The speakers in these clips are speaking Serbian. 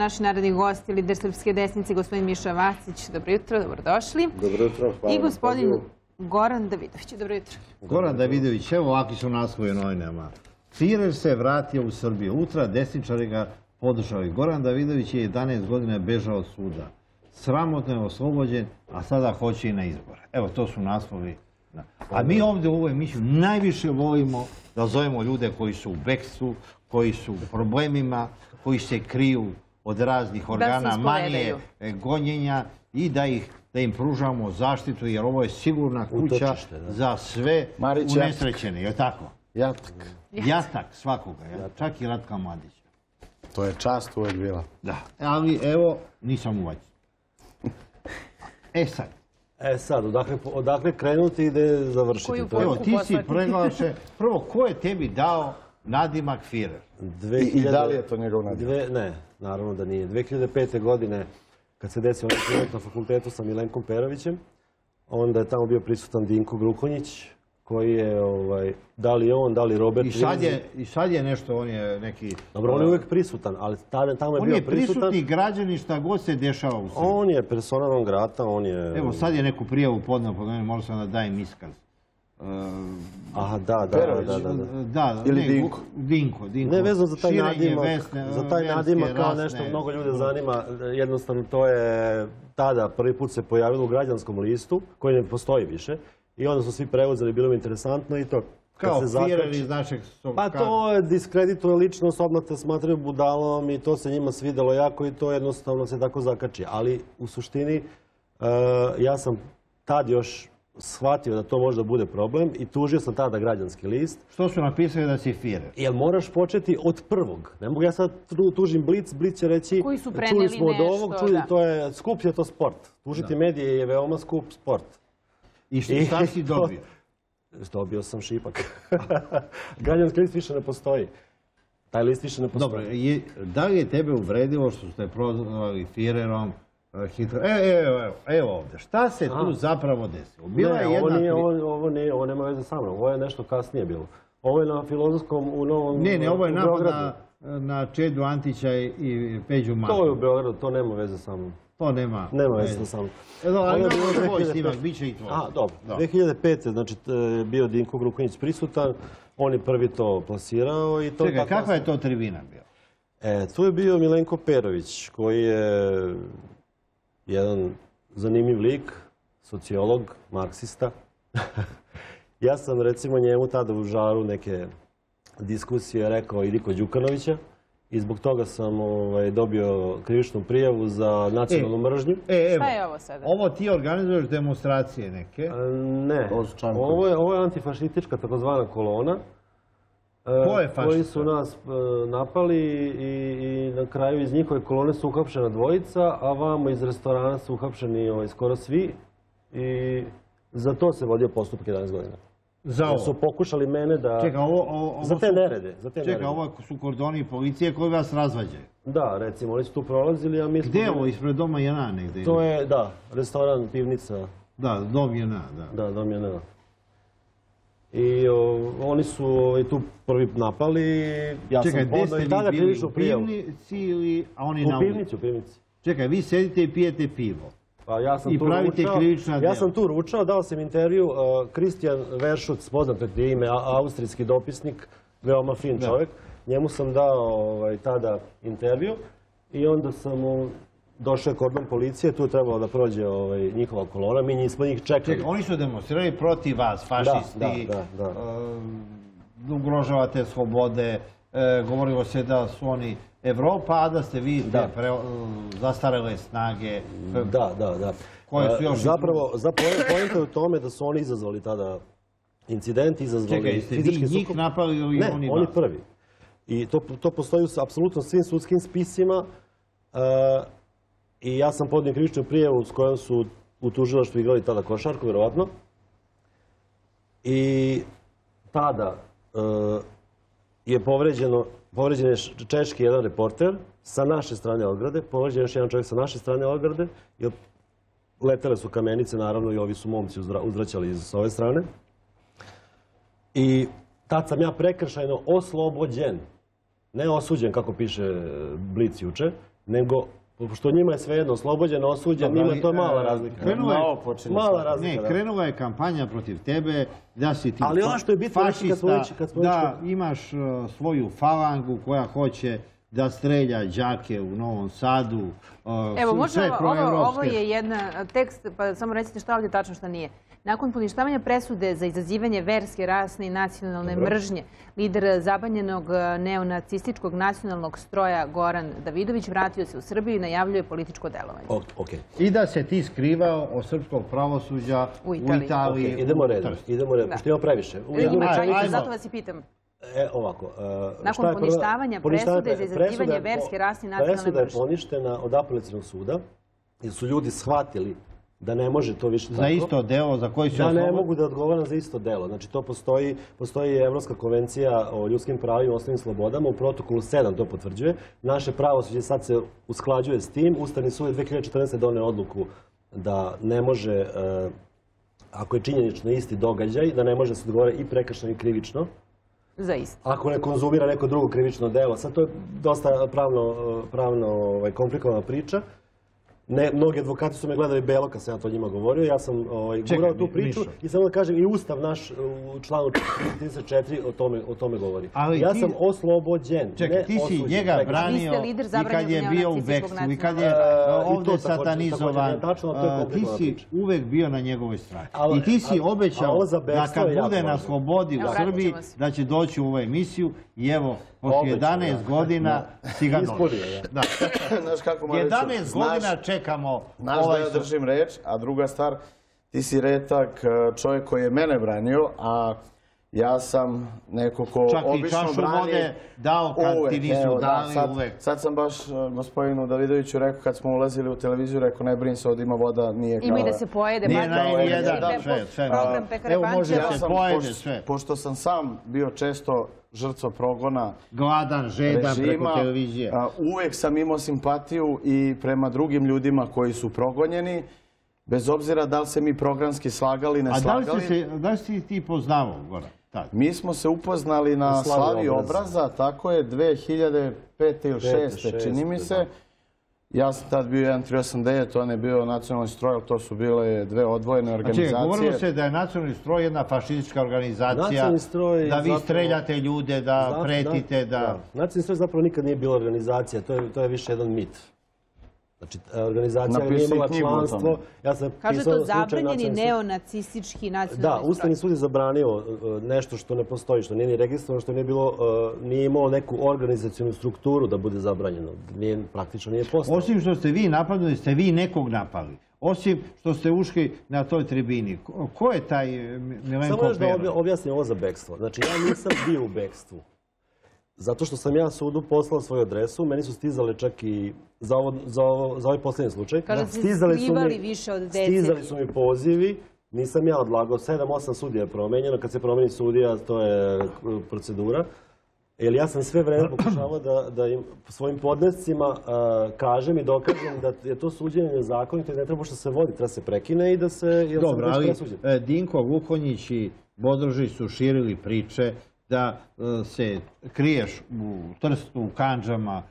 Naš naredni gost je lider srpske desnice, gospodin Miša Vacić. Dobro jutro, dobrodošli. Dobro jutro, hvala. I gospodin Goran Davidović. Dobro jutro. Goran Davidović, evo ovakvi su naslovi novinama. Cirer se vratio u Srbiju. Ultra desničari ga podržali. Goran Davidović je 11 godina bežao od suda. Sramotno je oslobođen, a sada hoće i na izbore. Evo, to su naslovi. A mi ovdje u ovoj emisiji najviše volimo da zovemo ljude koji su u bekstvu, koji su u problemima, koji se kriju od raznih organa manje, gonjenja i da im pružamo zaštitu, jer ovo je sigurna kuća za sve unesrećene. Je tako? Jatak. Jatak svakoga, čak i Ratka Mladića. To je čast uvek bila. Da, ali evo, nisam uvađen. E sad. E sad, odakle krenuti i gde završiti? Evo, ti si preglaše, prvo, ko je tebi dao Nadi Makfirer? I da li je to njegov Nadi? Ne, naravno da nije. 2005. godine, kad se desio onaj incident na fakultetu sa Milenkom Perovićem, onda je tamo bio prisutan Dinko Gruhonjić, koji je, da li on, da li Robert Vinzi. I sad je nešto, on je neki... Dobro, on je uvijek prisutan, ali tamo je bio prisutan... On je prisutni građani šta god se dešava u Srbiji. On je persona non grata, on je... Evo, sad je neku prijavu podneo, možda sam da dajem iskaz. Aha, da. Ili Dinko. Ne vezano za taj nadimak kao nešto mnogo ljude zanima. Jednostavno to je tada prvi put se pojavilo u građanskom listu, koji ne postoji više. I onda su svi preuzeli, bilo mi interesantno i to... Kao Firer iz našeg... Pa to je diskredituje ličnost, odmah te smatraju budalom i to se njima svidelo jako i to jednostavno se tako zakači. Ali u suštini ja sam tad još shvatio da to možda bude problem i tužio sam tada građanski list. Što su napisali da si Firer? Jer moraš početi od prvog. Ne mogu ja sad tužim Blic, Blic će reći čuli smo od ovog, skup je to sport. Tužiti medije je veoma skup sport. I šta si dobio? Dobio sam šipak. Građanski list više ne postoji. Taj list više ne postoji. Da li je tebe uvredilo što ste prozvali Firerom? Evo ovdje, šta se tu zapravo desilo? Ne, ovo nema veze sa mnom, ovo je nešto kasnije bilo. Ovo je na Filozofskom u Novom... Ne, ovo je napad na Čedu Antića i Peđu Manja. To je u Beogradu, to nema veze sa mnom. To nema. Nema veze sa mnom. Ali imamo tvoj snimak, bit će i tvoj. A, dobro. 2005. znači bio Dinko Gruhonjić prisutan, on je prvi to plasirao i to... Čekaj, kakva je to tribina bila? Tu je bio Milenko Perović, koji je... jedan zanimljiv lik, sociolog, marksista. Ja sam recimo njemu tada u žaru neke diskusije rekao i Đuka Đukanovića i zbog toga sam dobio krivičnu prijavu za nacionalnu mržnju. Šta je ovo sada? Ovo ti organizuješ demonstracije neke? Ne, ovo je antifašistička takozvana kolona. Koji su nas napali i na kraju iz njihove kolone su uhapšena dvojica, a vamo iz restorana su uhapšeni skoro svi i za to se vodio postupak 11 godina. Za ovo? Su pokušali mene da... Za te nerede. Čekaj, ovo su kordoni policije koji vas razvađaju. Da, recimo, oni su tu prolazili, a mi smo... Gde je ovo? Ispred doma Jana negde? To je, da, restoran, pivnica. Da, dom Jana, da. Da, dom Jana. I oni su tu prvi napali, ja sam podao i tada krivičnu prijavu. Čekaj, gde ste vi bili, u pivnici ili... U pivnici, u pivnici. Čekaj, vi sedite i pijete pivo. Pa ja sam tu ručao. I pravite krivična dela. Ja sam tu ručao, dao sam intervju, Kristjan Verschut, poznato je ime, austrijski dopisnik, veoma fin čovjek. Njemu sam dao tada intervju i onda sam... Došao je kordon policije, tu je trebalo da prođe njihova kolona, mi nismo njih čekali. Oni su demonstrirali protiv vas, fašisti, ugrožavate slobode, govorilo se da su oni Evropa, a da ste vi zastarele snage. Da. Zapravo, pojenta je u tome da su oni izazvali tada incident, izazvali fizički sukob. Čekaj, jeste vi njih napali ili oni vas? Ne, oni prvi. I to postoji u apsolutno svim sudskim spisima. I ja sam podnio krivičnu prijavu s kojom su u tužilaštvu igrali tada košarku, vjerovatno. I tada je povređen je češki jedan reporter sa naše strane odgrade, povređen je još jedan čovjek sa naše strane odgrade. Letele su kamenice, naravno, i ovi su momci uzvraćali s ove strane. I tad sam ja prekršajno oslobođen, ne osuđen, kako piše Blic juče, nego, pošto njima je svejedno, oslobođeno, osuđen, njima to je mala razlika. Krenula je kampanja protiv tebe, da si ti fašista, da imaš svoju falangu koja hoće da strelja đake u Novom Sadu, sve proevropske. Ovo je jedan tekst, pa samo recite šta ovdje tačno šta nije. Nakon poništavanja presude za izazivanje verske, rasne i nacionalne mržnje, lider zabanjenog neonacističkog nacionalnog stroja Goran Davidović vratio se u Srbiju i najavljuje političko delovanje. I da se ti skrivao od srpskog pravosuđa u Italiji. Idemo redom, pošto imamo previše. Zato vas i pitam. Nakon poništavanja presude za izazivanje verske, rasne i nacionalne mržnje. Presuda je poništena od apelacionog suda jer su ljudi shvatili da ne može to više tako. Za isto delo za koji se osnovu? Da, ne mogu da odgovaram za isto delo. Znači, to postoji Evropska konvencija o ljudskim pravima i osnovnim slobodama, u protokolu 7 to potvrđuje. Naše pravosuđe sad se usklađuje s tim. Ustavni sud je 2014. doneo odluku da ne može, ako je činjenično isti događaj, da ne može da se odgovara i prekršno i krivično. Za isto. Ako ne konzumira neko drugo krivično delo. Sad to je dosta pravno komplikovana priča. Mnogi advokati su me gledali belo kad sam ja to njima govorio, ja sam gurao tu priču i samo da kažem i Ustav naš u članu 34 o tome govori. Ja sam oslobođen. Čekaj, ti si njega branio i kad je bio u bekstvu i kad je ovdje satanizovan, ti si uvek bio na njegovoj strani. I ti si obećao da kad bude na slobodi u Srbiji da će doći u ovu emisiju i evo, posle 11 godina si ga došao. 11 godina čekao. Znaš da ja držim reč, a druga stvar, ti si retak čovjek koji je mene branio, a ja sam neko ko obično brani uvek. Sad sam baš gospodinu Davidoviću rekao, kad smo ulazili u televiziju, rekao ne brin se, ovdje ima voda, nije kava. Ima i da se pojede. Nije na N1. Evo može da se pojede sve. Pošto sam sam bio često žrtvo progona režima, uvek sam imao simpatiju i prema drugim ljudima koji su progonjeni, bez obzira da li se mi programski slagali, ne slagali. A da li si ti poznavao, Goran? Mi smo se upoznali na slavi obraza, tako je, 2005. ili 2006. čini mi se. Ja sam tad bio 1389, on je bio nacionalni stroj, ali to su bile dve odvojene organizacije. Znači, govorilo se da je nacionalni stroj jedna fašistička organizacija, da vi streljate ljude, da pretite, da... Nacionalni stroj zapravo nikad nije bila organizacija, to je više jedan mit. Znači, organizacija nije imala članstvo. Kažu to zabranjeni neonacistički nacionalni stroj. Da, Ustavni sud je zabranio nešto što ne postoji, što nije ni registrovano, što nije imao neku organizacijonu strukturu da bude zabranjeno. Praktično nije postao. Osim što ste vi napadali, ste vi nekog napali. Osim što ste ušli na toj tribini. Ko je taj Milenko Perović? Samo još da objasnim ovo za bekstvo. Znači, ja nisam bio u bekstvu. Zato što sam ja sudu poslao svoju adresu, meni su stizale čak i za ovaj posljednji slučaj. Kada ste skrivali više od decenije. Stizali su mi pozivi, nisam ja odlagao, 7-8 sudija je promenjeno, kad se promeni sudija to je procedura. Jer ja sam sve vreme pokušavao da im svojim podnescima kažem i dokažem da je to suđenje nezakonito i ne treba što se vodi, treba se prekine i da se... Dobro, ali Dinko Gruhonjić i Bodrožić su širili priče da se kriješ u Trstu, u kandžama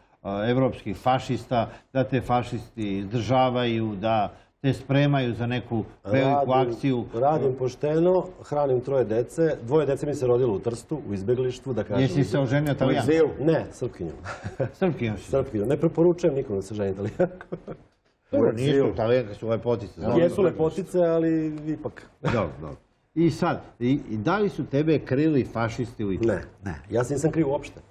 evropskih fašista, da te fašisti izdržavaju, da te spremaju za neku veliku akciju. Radim pošteno, hranim 3 dece. 2 dece mi se rodilo u Trstu, u izbeglištvu, da kažem. Jesi se oženio Italijanku? Ne, Srpkinju. Srpkinju? Srpkinju. Ne preporučujem nikom da se ženi Italijanku. Dobro, nisu Italijanke, su lepotice. Jesu lepotice, ali ipak. Dobro, dobro. I sad, da li su tebe krili fašisti u Italiji? Ne, ja se nisam krio uopšte.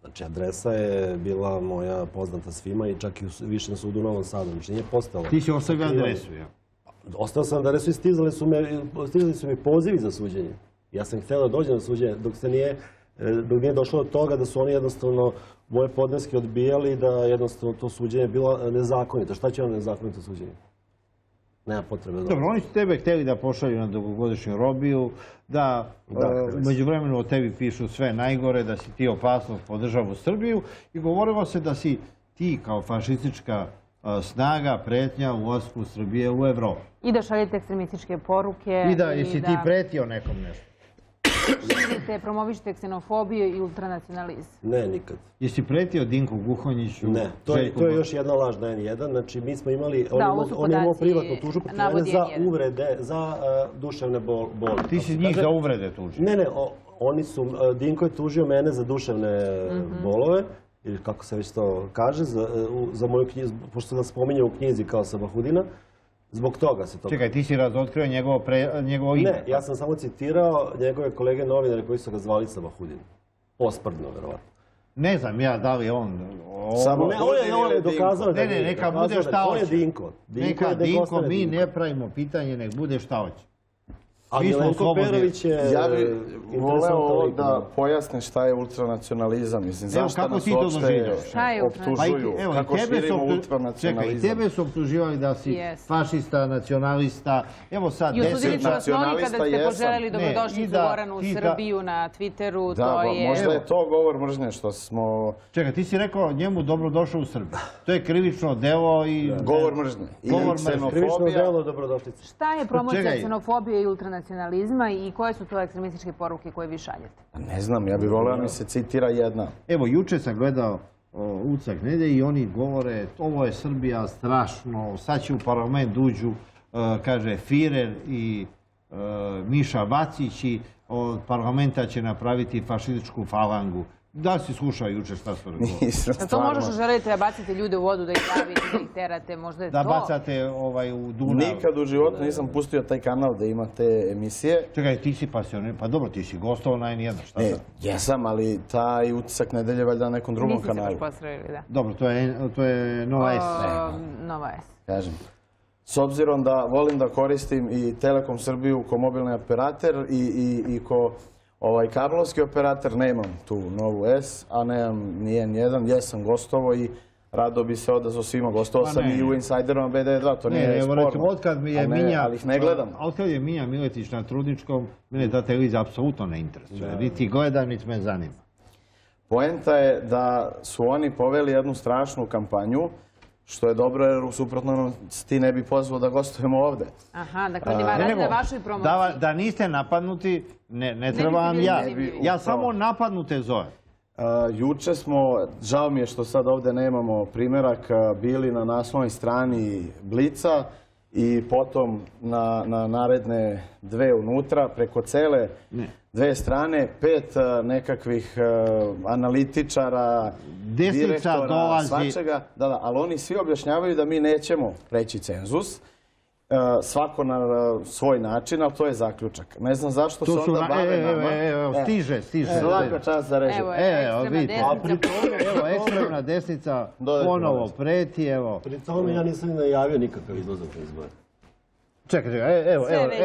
Znači, adresa je bila moja poznata svima i čak i u Višem sudu u Novom Sadu. Znači, nije postalo. Ti si ostavio adresu, ja? Ostao sam adresu i stizali su mi pozivi za suđenje. Ja sam htio da dođem na suđenje, dok nije došlo do toga da su oni jednostavno moje podneske odbijali i da jednostavno to suđenje bilo nezakonito. Šta će ono nezakonito suđenje? Nema potrebe za... Dobro, oni su tebe hteli da pošalju na dugogodišnju robiju, da međuvremenu o tebi pišu sve najgore, da si ti opasnost po državu Srbiju i govorilo se da si ti kao fašistička snaga pretnja ulasku Srbije u Evropu. I da šaljete ekstremističke poruke. I da, jesi ti pretio nekom nešto. širite, promovišite ksenofobiju i ultranacionalizam? Ne, nikad. Jesi pretio Dinku Gruhonjiću? Ne, to je još jedna laž na N1. Znači, mi smo imali, on je imao privatnu tužbu za uvrede, za duševne boli. Ti si njih za uvrede tužio? Ne, ne, Dinko je tužio mene za duševne bolove, ili kako se već to kaže, za moju knjizu, pošto sam spominjao u knjizi kao Sabahudina, zbog toga se to... Čekaj, ti si razotkrio njegovo ime? Ne, ja sam samo citirao njegove kolege novinare koji su ga zvali Sabahudin. Osprdno, verovatno. Ne znam ja da li on... On je dokazao da je Dinko. Ne, neka bude šta hoće. On je Dinko. Neka Dinko, mi ne pravimo pitanje, nek bude šta hoće. A Milenko Perović je... Ja bih voleo da pojasne šta je ultranacionalizam. Evo, kako ti to doživljavaš? Kako širimo ultranacionalizam? Čekaj, tebe su optuživali da si fašista, nacionalista. Evo sad... I osudili su vas novi kada ste poželjeli dobrodošli Goranu u Srbiju na Twitteru. Da, možda je to govor mržnje što smo... Čekaj, ti si rekao njemu dobrodošao u Srbiju. To je krivično delo i... Govor mržnje. Krivično delo dobrodošlice. Šta je promocija ksenofobije i ultranacionalizma? I koje su to ekstremističke poruke koje vi šaljete? Ne znam, ja bih voleo da mi se citira jedna. Evo, juče sam gledao Ucak nedelje i oni govore ovo je Srbija strašno, sad će u parlament uđu, kaže, Firer i Miša Vacić i od parlamenta će napraviti fašističku falangu. Da si slušao juče šta su rekao? Nisam, stvarno. To možeš želiti da bacate ljude u vodu, da ih lavite, da ih terate, možda je to... Da bacate u Dunav. Nikad u životu nisam pustio taj kanal da ima te emisije. Čekaj, ti si pasionir, pa dobro, ti si gostao na N1, šta sad? Jesam, ali taj Utisak nedelje valjda na nekom drugom kanalu. Nisi se pospravili, da. Dobro, to je Nova S. Nova S. Kažem. S obzirom da volim da koristim i Telekom Srbiju ko mobilni operator i ko... Kablovski operator, ne imam tu Novu S, a nemam ni N1, jesam gostovo i rado bi se odazvao svima. Gostovao sam i u Insajderima B92, to nije sporno, ali ih ne gledam. A otkad je Minja Miletić na Trudničkom, mene ta televizija apsolutno ne interesuje, niti gledam, niti me zanima. Poenta je da su oni poveli jednu strašnu kampanju, što je dobro, jer suprotno ti ne bi pozvao da gostujemo ovde. Aha, dakle, nima razne vašoj promociji. Da niste napadnuti, ne treba vam ja. Ja samo napadnute zove. Juče smo, žao mi je što sad ovde nemamo primjerak, bili na naslovnoj strani Blica i potom na naredne dve unutra, preko cele dve strane, 5 nekakvih analitičara, direktora, svačega. Da, ali oni svi objašnjavaju da mi nećemo preći cenzus, svako na svoj način, ali to je zaključak. Ne znam zašto se onda bave nama. Evo, stiže. Svaka čast za režim. Evo, vidite. Evo, ekstremna desnica ponovo preti, evo. Pri tome ja nisam ni najavio nikakav izlazak na izbore. Čekaj,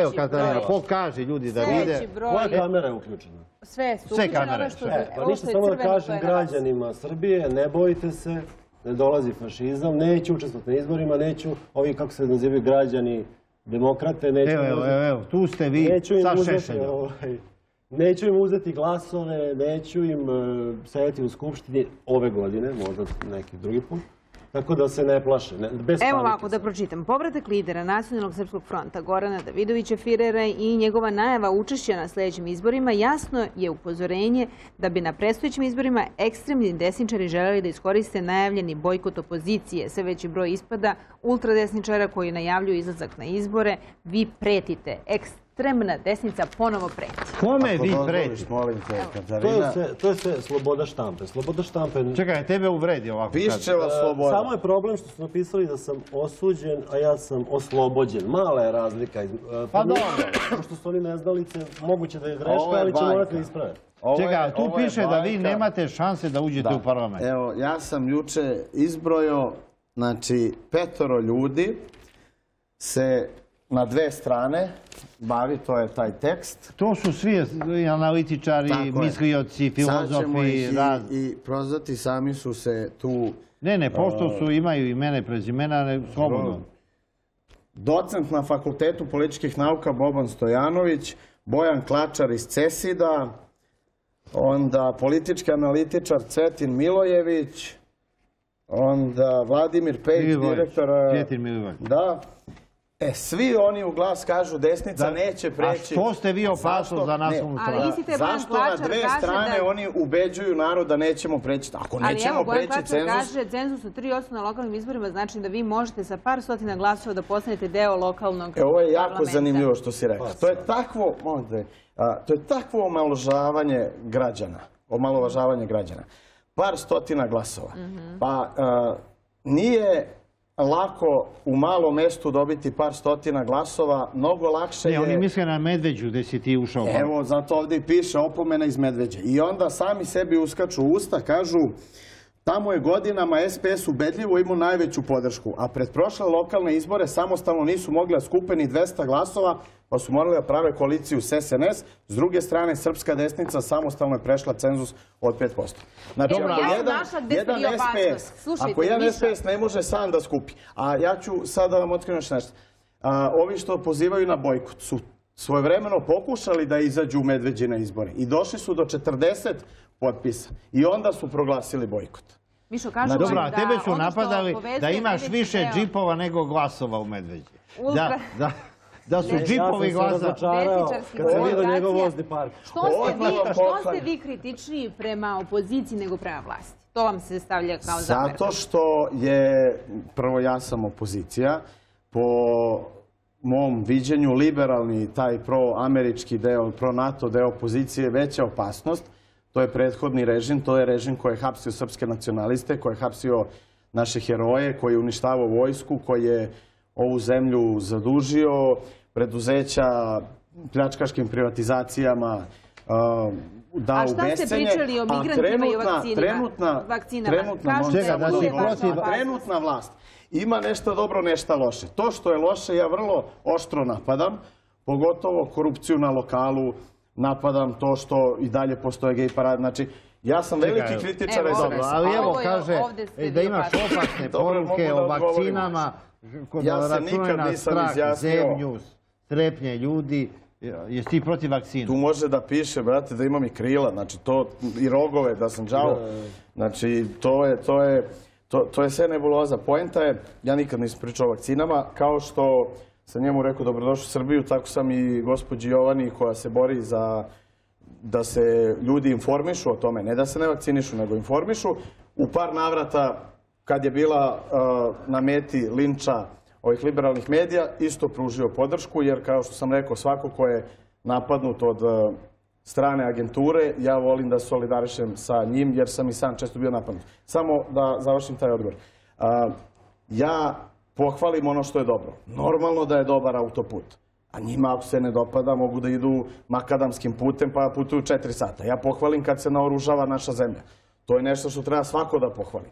evo Katarina, ko kaže ljudi da vide? Moja kamera je uključena. Sve su uključene. Pa ništa, samo da kažem građanima Srbije, ne bojite se, ne dolazi fašizam, neću učestvati na izborima, neću ovi, kako se nazivaju, građani demokrate, neću... Evo, tu ste vi sa Šešeljom. Neću im uzeti glasove, neću im sedeti u Skupštini ove godine, možda neki drugi put. Tako da se ne plaše. Evo ovako, da pročitam. Povratak lidera Nacionalnog srpskog fronta Gorana Davidovića, Firera i njegova najava učešća na sledećim izborima jasno je upozorenje da bi na predstojećim izborima ekstremni desničari želeli da iskoriste najavljeni bojkot opozicije. Sve veći broj ispada ultradesničara koji najavljuju izlazak na izbore. Vi pretite. Ekstremna desnica ponovo preti. Kome vi preti? To je sve sloboda štampe. Čekaj, tebe uvredi ovako. Piščeva sloboda. Samo je problem što su napisali da sam osuđen, a ja sam oslobođen. Mala je razlika. Pa dobro. Pošto su oni neznalice, moguće da je greška, ali će morati ispraviti. Čekaj, tu piše da vi nemate šanse da uđete u parlament. Evo, ja sam juče izbrojao, znači, 5 ljudi se... Na dve strane bavi, to je taj tekst. To su svi analitičari, mislioci, filozofi. Sad ćemo ih i prozvati, sami su se tu... Ne, pošto su, imaju imena i prezimena, slobodno. Docent na Fakultetu političkih nauka Boban Stojanović, Bojan Klačar iz CESID-a, onda politički analitičar Cvetin Milojević, onda Vladimir Pejk, direktor... Cvetin Milojević. Da. Svi oni u glas kažu desnica neće preći. A što ste vi opasno za nas unutra? Zašto na dve strane oni ubeđuju narod da nećemo preći? Ako nećemo preći cenzus... Ali evo, Bojan Klačar kaže cenzus od 3% na lokalnim izborima znači da vi možete sa par stotina glasova da postanete deo lokalnog parlamenta. Ovo je jako zanimljivo što si rekao. To je takvo omalovažavanje građana. Par stotina glasova. Pa nije... lako u malom mestu dobiti par stotina glasova, mnogo lakše je... Ne, oni misle na Medveđu gde si ti ušao. Evo, zato ovde i piše opomena iz Medveđe. I onda sami sebi uskaču u usta, kažu tamo je godinama SPS ubedljivo imao najveću podršku, a pred prošle lokalne izbore samostalno nisu mogli da skupe ni 200 glasova, pa su morali da prave koaliciju s SNS. S druge strane, srpska desnica samostalno je prešla cenzus od 5%. Znači, ako jedan SPS ne može sam da skupi, a ja ću sad da vam otkrivam još nešto. Ovi što pozivaju na bojkot su svojevremeno pokušali da izađu u Medveđi na izbore i došli su do 40 potpisa i onda su proglasili bojkot. Dobro, a tebe su napadali da imaš više džipova nego glasova u Medveđi. Da su džipovi glasa. Što ste vi kritičniji prema opoziciji nego prema vlasti? To vam se stavlja kao zamerka. Zato što je, prvo ja sam opozicija, po mom viđenju liberalni taj proamerički deo, pro-NATO deo opozicije je veća opasnost. To je prethodni režim, to je režim koji je hapsio srpske nacionaliste, koji je hapsio naše heroje, koji je uništavao vojsku, koji je ovu zemlju zadužio, preduzeća pljačkaškim privatizacijama dao u bescenje. A trenutna vlast ima nešto dobro, nešto loše. To što je loše ja vrlo oštro napadam, pogotovo korupciju na lokalu, napadam to što i dalje postoje gej parad. Znači, ja sam veliki kritičar. Ali evo, kaže da imaš opasne poruke o vakcinama, ja se nikad nisam izjasnio. Zemlju, strepnje ljudi. Jesi ti protiv vakcina? Tu može da piše, brate, da imam i krila. Znači, to i rogove, da sam džavo. Znači, to je sve nebuloza. Poenta je, ja nikad nisam pričao o vakcinama, kao što sam njemu rekao dobrodošao u Srbiju, tako sam i gospođi Jovani koja se bori za da se ljudi informišu o tome. Ne da se ne vakcinišu, nego informišu. U par navrata, kad je bila na meti linča ovih liberalnih medija, isto pružio podršku, jer kao što sam rekao, svako ko je napadnut od strane agenture, ja volim da solidarišem sa njim, jer sam i sam često bio napadnut. Samo da završim taj odgovor. Ja pohvalim ono što je dobro. Normalno da je dobar autoput. A njima, ako se ne dopada, mogu da idu makadamskim putem, pa putuju 4 sata. Ja pohvalim kad se naoružava naša zemlja. To je nešto što treba svako da pohvali.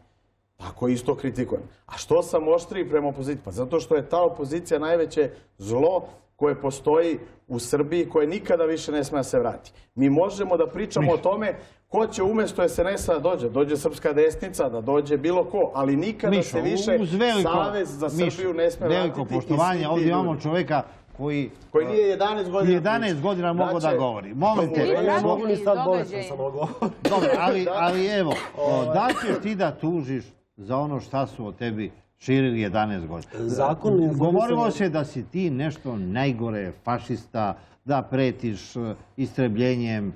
Tako isto kritikujem. A što sam oštriji prema opoziciji? Pa zato što je ta opozicija najveće zlo koje postoji u Srbiji, koje nikada više ne sme da se vrati. Mi možemo da pričamo o tome ko će umesto SNS-a da dođe. Dođe srpska desnica, da dođe bilo ko, ali nikada se više Savez za Srbiju ne sme vratiti. Veliko poštovanje, ovdje imamo čoveka koji nije 11 godina mogo da govori. Molim te. Mogli sad bolesno sam mogo. Dobre, ali evo, da ćeš ti da tužiš za ono šta su o tebi širili 11 godina? Govorilo se da si ti nešto najgore fašista, da pretiš istrebljenjem.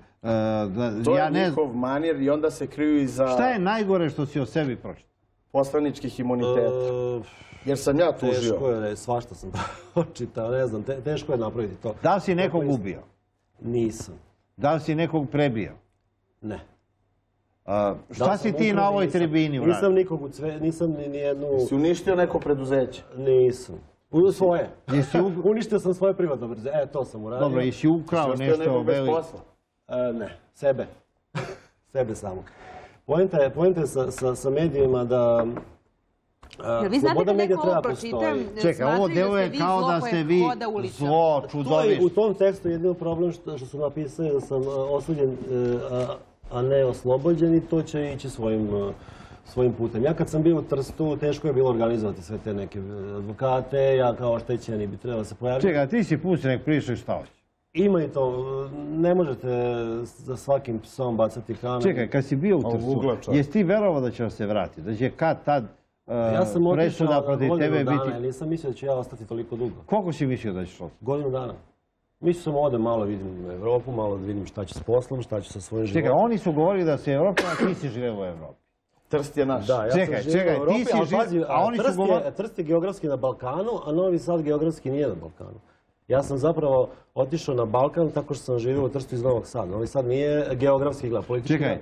To je njihov manir i onda se kriju i za... Šta je najgore što si o sebi pročitao? Poslaničkih imuniteta. Jer sam ja tužio. Teško je, svašta sam pročitao, ne znam, teško je napraviti to. Da li si nekog ubio? Nisam. Da li si nekog prebio? Ne. Šta si ti na ovoj tribini uradio? Nisam nikog, nisam ni jednu... Jesi uništio neko preduzeće? Nisam. Svoje. Uništio sam svoje privatno preduzeće, to sam uradio. Dobro, jesi ukrao nešto veliko? Ne, sebe. Sebe samo. Poenta je sa medijima da... Vi znate da neko ovo pročitam, smatraju da ste vi zlo koje hoda uliča. U tom tekstu je jedino problem što su napisali da sam osuđen, a ne oslobođen i to će ići svojim putem. Ja kad sam bio u Trstu, teško je bilo organizovati sve te neke advokate, ja kao oštećeni bi trebalo se pojaviti. Čekaj, ti si pušten, nek prišli šta hoće. Ima i to, ne možete za svakim psom bacati kamen. Čekaj, kad si bio u Trstu, jesi ti verovao da će se vratiti, da će kad tad presuda protiv tebe biti... Ja sam otišao godinu dana, jer nisam mislio da ću ja ostati toliko dugo. Koliko si mislio da ćeš ostati? Godinu dana. Mislio sam ovdje malo vidim u Evropu, malo da vidim šta će s poslom, šta će sa svojim životom. Čekaj, oni su govorili da si Evropa, a ti si živeo u Evropi. Trst je naš. Čekaj, ti si živeo, a oni su govorili... Trst je geografski na Balkanu, a Novi Sad geografski nije na Balkanu. Ja sam zapravo otišao na Balkan tako što sam živio u Trstu iz Novog Sada. Novi Sad nije geografski gleda, politički. Čekaj,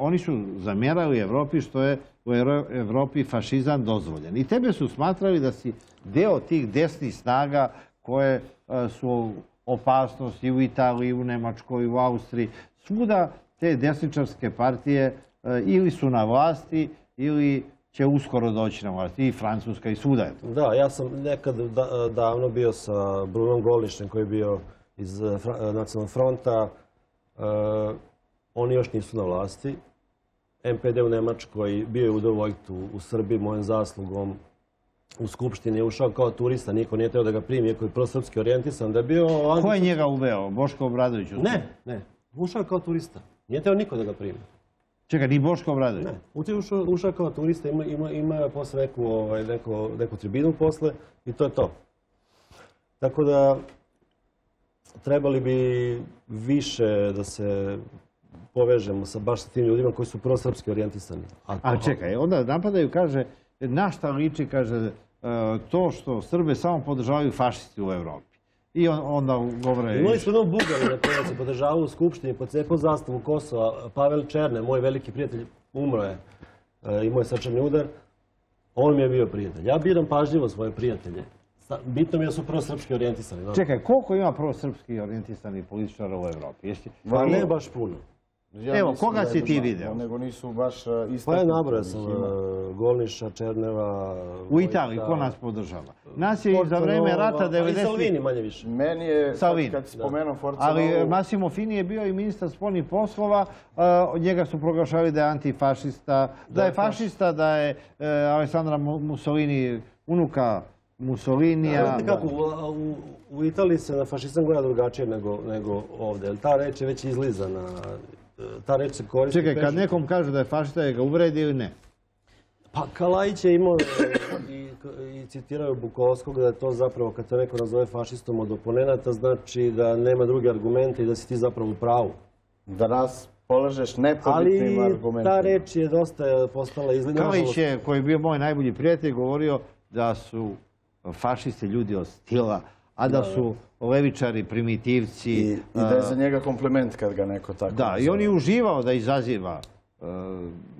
oni su zamerali Evropi što je u Evropi fašizam dozvoljen. I tebe su smatrali da si deo tih desnih snaga koje su opasnost i u Italiji, i u Nemačkoj, i u Austriji. Svuda te desničarske partije ili su na vlasti ili će uskoro doći na vlast, i Francuska, i svuda je to. Da, ja sam nekad davno bio sa Brunom Golišnem, koji je bio iz Nacionalnog fronta. Oni još nisu na vlasti. NPD u Nemačkoj, bio je u Dovojtu u Srbiji, mojim zaslugom u Skupštini, je ušao kao turista, niko nije teo da ga primi, iako je prosrpski orijentisan, da je bio... Ko je njega uveo? Boško Obradović? Ne, ušao kao turista. Nije teo niko da ga primi. Čekaj, ni Boško Obradović? Ne, ušao kao turista, ima posle neku tribinu posle i to je to. Tako da, trebali bi više da se povežemo baš sa tim ljudima koji su prosrpski orijentisani. A čekaj, onda napadaju, kaže, na šta liči, kaže, to što Srbe samo podržavaju fašisti u Evropi. I onda govore... Imali smo jednom Bugari na kojoj se podržavao u Skupštini, pocepao zastavu Kosova, Pavel Černe, moj veliki prijatelj, umro je, imao je srčani udar, on mi je bio prijatelj. Ja biram pažljivo svoje prijatelje. Bitno mi je da su prosrpski orijentisani. Čekaj, koliko ima prosrpski orijentisani političara u Evropi? Ne baš puno. Evo, koga si ti video? Nego nisu baš istaknuti. Pa je nabrao sam Golniša, Černeva... U Italiji, ko nas podržava? Nas je za vreme rata 90... I Salvini manje više. Meni je, kad spomenuo Forcanovu... Ali Massimo Fini je bio i ministar spoljnih poslova, njega su proglašali da je antifašista, da je fašista, da je Alessandra Mussolini, unuka Mussolinija... U Italiji se na fašizam gleda drugačije nego ovde. Ta reč je već izlizana... Ta reč se koristi... Čekaj, kad nekom kaže da je fašista, je ga uvredi ili ne? Pa Kalajić je imao i citirao Bukovskog da je to zapravo, kad to neko nazove fašistom od oponenata, znači da nema druge argumente i da si ti zapravo u pravu. Da nas polažeš nepobitnim argumentima. Ali ta reč je dosta postala izlina. Kalajić je, koji je bio moj najbolji prijatelj, govorio da su fašisti ljudi od stila, a da su levičari, primitivci... I da je za njega kompliment kad ga neko tako... Da, i on je uživao da izaziva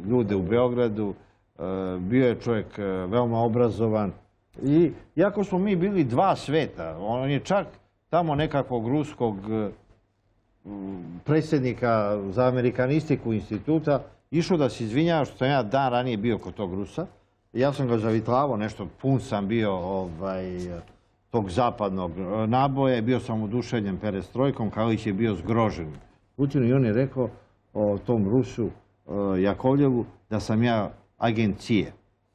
ljude u Beogradu. Bio je čovjek veoma obrazovan. I jako smo mi bili dva sveta. On je čak tamo nekakvog ruskog predsjednika za amerikanistiku instituta išao da se izvinjava što sam ja dan ranije bio kod tog Rusa. Ja sam ga zavitlavao nešto, pun sam bio tog zapadnog naboja, bio sam oduševljen perestrojkom, Kalić je bio zgrožen Putinu i on je rekao o tom Rusu Jakovljevu da sam ja agent CIA.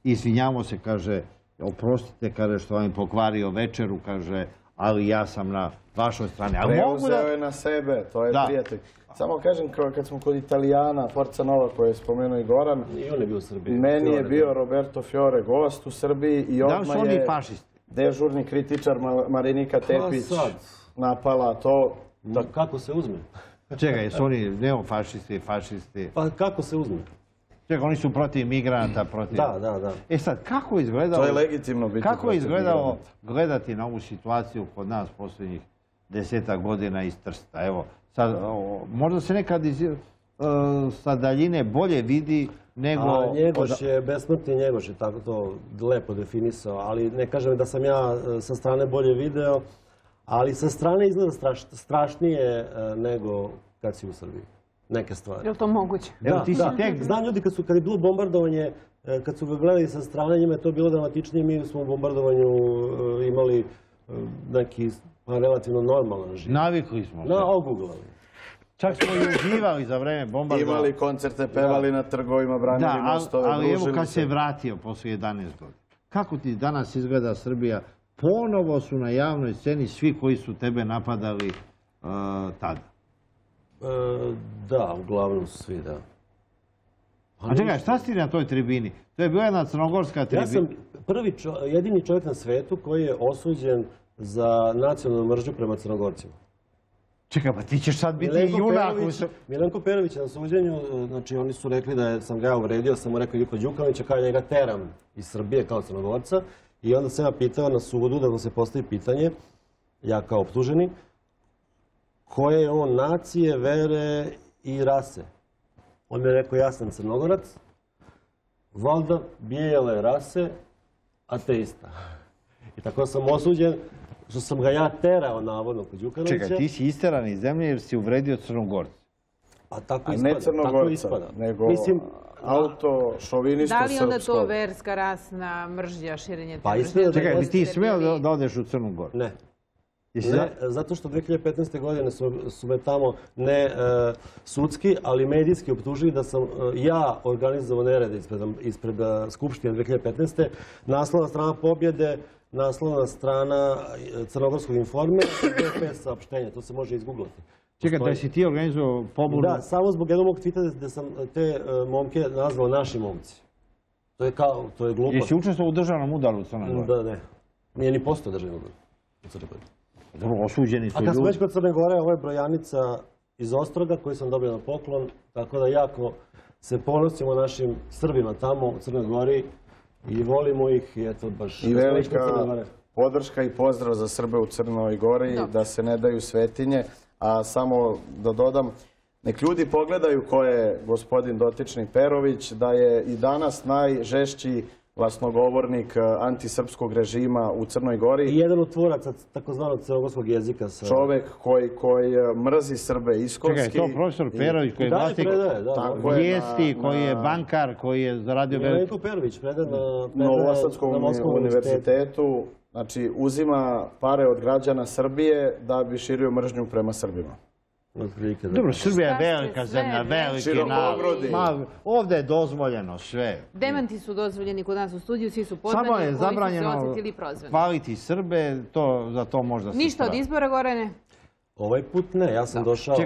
Izvinjamo se, kaže, oprostite, kaže, što vam pokvario večeru, kaže, ali ja sam na vašoj strani. Preuzeo je na sebe, to je prijatelj. Samo kažem, kad smo kod Italijana, Forca Nova koje je spomenuo i Goran, meni je bio Roberto Fiore gost u Srbiji i odmah je... Da li su oni fašisti? Dežurni kritičar Marinika Tepić napala to. Kako se uzme? Čekaj, su oni neofašisti, fašisti? Pa kako se uzme? Čekaj, oni su protiv migranta, protiv... Da. E sad, kako je izgledalo... To je legitimno biti protiv migranta. Kako je izgledalo gledati na ovu situaciju kod nas posljednjih 10 godina iz Trsta? Evo, sad, možda se nekad sa daljine bolje vidi... A Njegoš je, besmrtni Njegoš je tako to lepo definisao, ali ne kažem da sam ja sa strane bolje video, ali sa strane izgleda strašnije nego kad si u Srbiji. Neke stvari. Je li to moguće? Znam ljudi kad je bilo bombardovanje, kad su ga gledali sa strane, njima je to bilo dramatičnije, mi smo u bombardovanju imali neki relativno normalan život. Navikli smo. Oguglali. Čak smo i uživali za vreme bombardova. Imali koncerte, pevali na trgovima, branili mostove, družili se. Ali evo kad se vratio posle 11 godina. Kako ti danas izgleda Srbija? Ponovo su na javnoj sceni svi koji su tebe napadali tada. Da, uglavnom svi, da. A čekaj, šta si na toj tribini? To je bila jedna crnogorska tribina. Ja sam prvi, jedini čovjek na svetu koji je osuđen za nacionalnu mržnju prema crnogorcima. Čekaj, pa ti ćeš sad biti junak. Milenko Perović je na suđenju, znači oni su rekli da sam ga ja uvredio, sam mu rekao Đuka Đukanovića, kao njega teram iz Srbije kao crnogorca. I onda sam ja pitao na sudu da mu se postavi pitanje, ja kao optuženi, koje je on nacije, vere i rase. On mi je rekao, ja sam crnogorac, valjda bijele rase, ateista. I tako sam osuđen, što sam ga ja terao, navodno, kod Đukanovića. Čekaj, ti si isteran iz zemlje jer si uvredio crnogorca. A tako ispada. A ne crnogorca, nego autošovinisto-srpsko. Da li onda to verska rasna mržnja, širenje te mržnje? Čekaj, bi ti smeo da odeš u Crnogorcu? Ne. Ne, zato što 2015. godine su me tamo ne sudski, ali medijski optužili da sam ja organizovao nerede ispred Skupštine 2015. Naslovna strana Pobjede, naslovna strana Crnogorskog informa, SPS saopštenja, to se može izgooglati. Čekaj, da si ti organizovao pobunu? Da, samo zbog jednog mog tvita da sam te momke nazvao naši momci. To je kao, to je glupo. Jesi učestvovao u državnom udaru u Crnoj Gori? Da, ne. Nije ni postao državni udar u Crnoj Gori. Dobro, osuđeni su ljudi. A kad smo već kod Crne Gore, ovo je brojanica iz Ostroga koju sam dobio na poklon, tako da jako se ponosimo našim Srbima tamo u Crnoj Gori i volimo ih i eto baš... I velika podrška i pozdrav za Srbe u Crnoj Gori, da se ne daju svetinje, a samo da dodam, nek ljudi pogledaju ko je gospodin dotični Perović, da je i danas najžešći glasnogovornik antisrpskog režima u Crnoj Gori. I jedan od tvoraca takozvanog crnogorskog jezika. Čovek koji mrzi Srbe iskonski. Čekaj, to profesor Perović koji je vlasnik vijesti, koji je bankar, koji je zaradio... Milenko Perović predaje na Novosadskom univerzitetu. Znači, uzima pare od građana Srbije da bi širio mržnju prema Srbima. Dobro, Srbija je velika zemlja, veliki narod. Ovde je dozvoljeno sve. Demanti su dozvoljeni kod nas u studiju, svi su podmeni, koji su se osjetili prozvani. Hvaliti Srbe, za to možda se pravi. Ništa od izbora, Gorane? Ovaj put ne, ja sam došao sa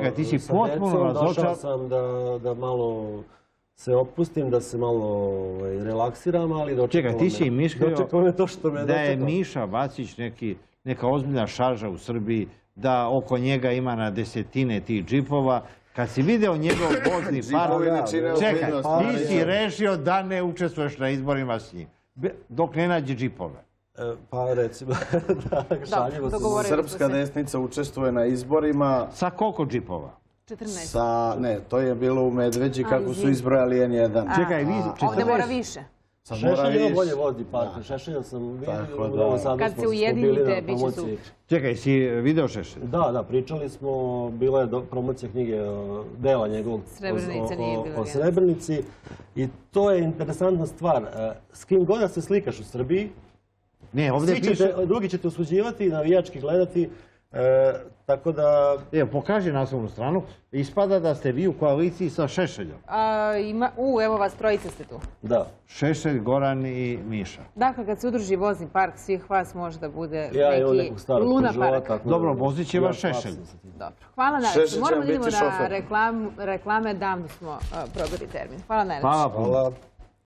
decom, došao sam da malo se opustim, da se malo relaksiram, ali dočekalo me. Dočekalo me to što me dočekalo. Da je Miša Vacić neka ozbiljna šarža u Srbiji, da oko njega ima na desetine tih džipova. Kad si video njegov vozni par, čekaj, ti si rešio da ne učestvuješ na izborima s njim, dok ne nađe džipove. Pa recimo, šaljivo se. Srpska desnica učestvuje na izborima... Sa koliko džipova? 14. Ne, to je bilo u Medveđi kako su izbrojali N1. Čekaj, 14. Ovde mora više. Šešelj ima bolje vodi partner, Šešelja sam vidio. Kad se ujedinite, bit će super. Čekaj, si video Šešelja? Da, da, pričali smo, bila je promocija knjige dela njegovog o Srebrenici. I to je interesantna stvar. S kim god da se slikaš u Srbiji, drugi ćete osuđivati, navijački gledati. Tako da... Evo, pokaži naslovnu stranu. Ispada da ste vi u koaliciji sa Šešeljom. Evo vas, trojice ste tu. Da. Šešelj, Goran i Miša. Dakle, kad se udruži vozni park, svih vas možda bude neki Luna park. Dobro, vozit će vas Šešelj. Dobro. Hvala najveće. Moramo da idemo na reklame, davno smo probili termin. Hvala najveće. Hvala.